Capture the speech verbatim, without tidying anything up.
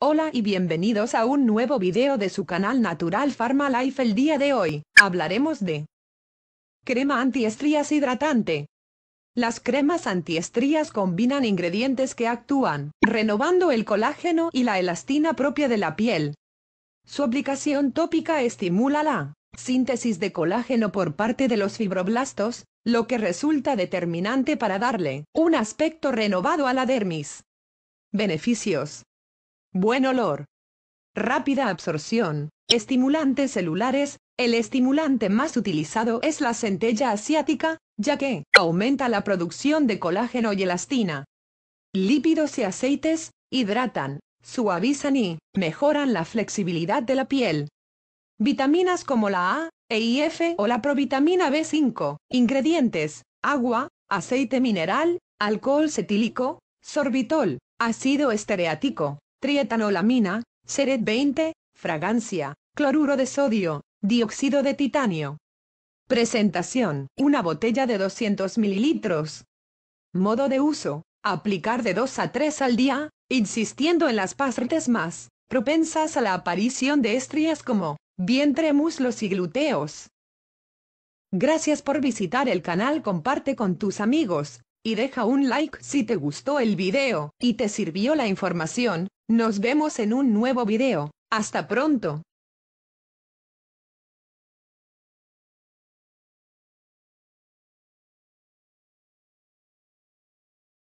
Hola y bienvenidos a un nuevo video de su canal Natural Pharmalife. El día de hoy, hablaremos de crema antiestrías hidratante. Las cremas antiestrías combinan ingredientes que actúan renovando el colágeno y la elastina propia de la piel. Su aplicación tópica estimula la síntesis de colágeno por parte de los fibroblastos, lo que resulta determinante para darle un aspecto renovado a la dermis. Beneficios: buen olor, rápida absorción, estimulantes celulares. El estimulante más utilizado es la centella asiática, ya que aumenta la producción de colágeno y elastina. Lípidos y aceites, hidratan, suavizan y mejoran la flexibilidad de la piel. Vitaminas como la A, E y F o la provitamina B cinco, ingredientes: agua, aceite mineral, alcohol cetílico, sorbitol, ácido estearico, trietanolamina, cereth veinte, fragancia, cloruro de sodio, dióxido de titanio. Presentación: una botella de doscientos mililitros. Modo de uso: aplicar de dos a tres al día, insistiendo en las partes más propensas a la aparición de estrías como vientre, muslos y gluteos. Gracias por visitar el canal, comparte con tus amigos y deja un like si te gustó el video y te sirvió la información. Nos vemos en un nuevo video. Hasta pronto.